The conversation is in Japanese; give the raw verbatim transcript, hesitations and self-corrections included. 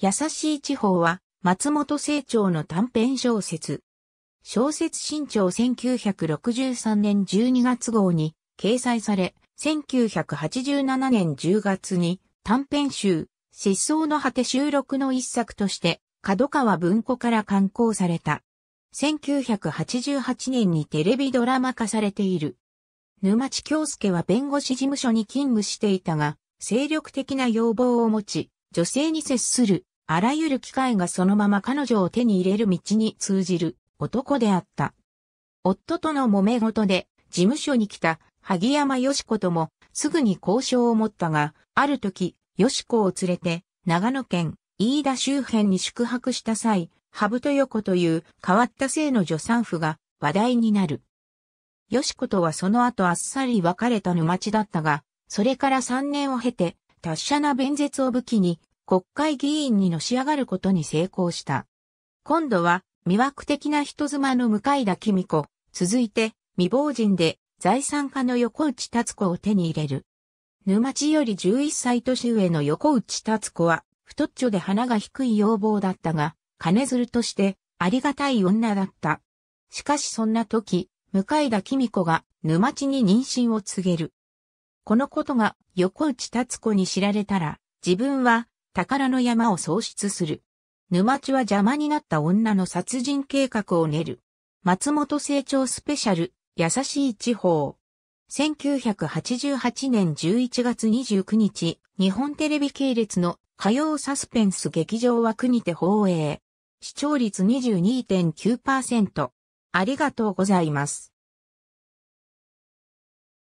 優しい地方は、松本清張の短編小説。小説新潮せんきゅうひゃくろくじゅうさんねんじゅうにがつ号に掲載され、せんきゅうひゃくはちじゅうななねんじゅうがつに短編集、失踪の果て収録の一作として、角川文庫から刊行された。せんきゅうひゃくはちじゅうはちねんにテレビドラマ化されている。沼地恭介は弁護士事務所に勤務していたが、精力的な要望を持ち、女性に接する、あらゆる機会がそのまま彼女を手に入れる道に通じる男であった。夫との揉め事で、事務所に来た萩山よし子とも、すぐに交渉を持ったが、ある時、よし子を連れて、長野県、飯田周辺に宿泊した際、羽生豊子という変わった性の助産婦が話題になる。よし子とはその後あっさり別れた沼地だったが、それからさんねんを経て、達者な弁舌を武器に国会議員にのし上がることに成功した。今度は魅惑的な人妻の向田紀美子、続いて未亡人で財産家の横内辰子を手に入れる。沼地よりじゅういっさい年上の横内辰子は太っちょで鼻が低い容貌だったが、金づるとしてありがたい女だった。しかしそんな時、向田紀美子が沼地に妊娠を告げる。このことが横内辰子に知られたら自分は宝の山を喪失する。沼地は邪魔になった女の殺人計画を練る。松本清張スペシャル、優しい地方。せんきゅうひゃくはちじゅうはちねんじゅういちがつにじゅうくにち、日本テレビ系列の火曜サスペンス劇場枠にて放映。視聴率 にじゅうにてんきゅうパーセント。ありがとうございます。